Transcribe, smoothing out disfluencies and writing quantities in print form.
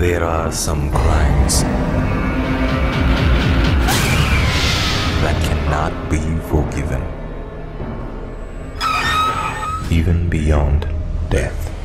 There are some crimes that cannot be forgiven, even beyond death.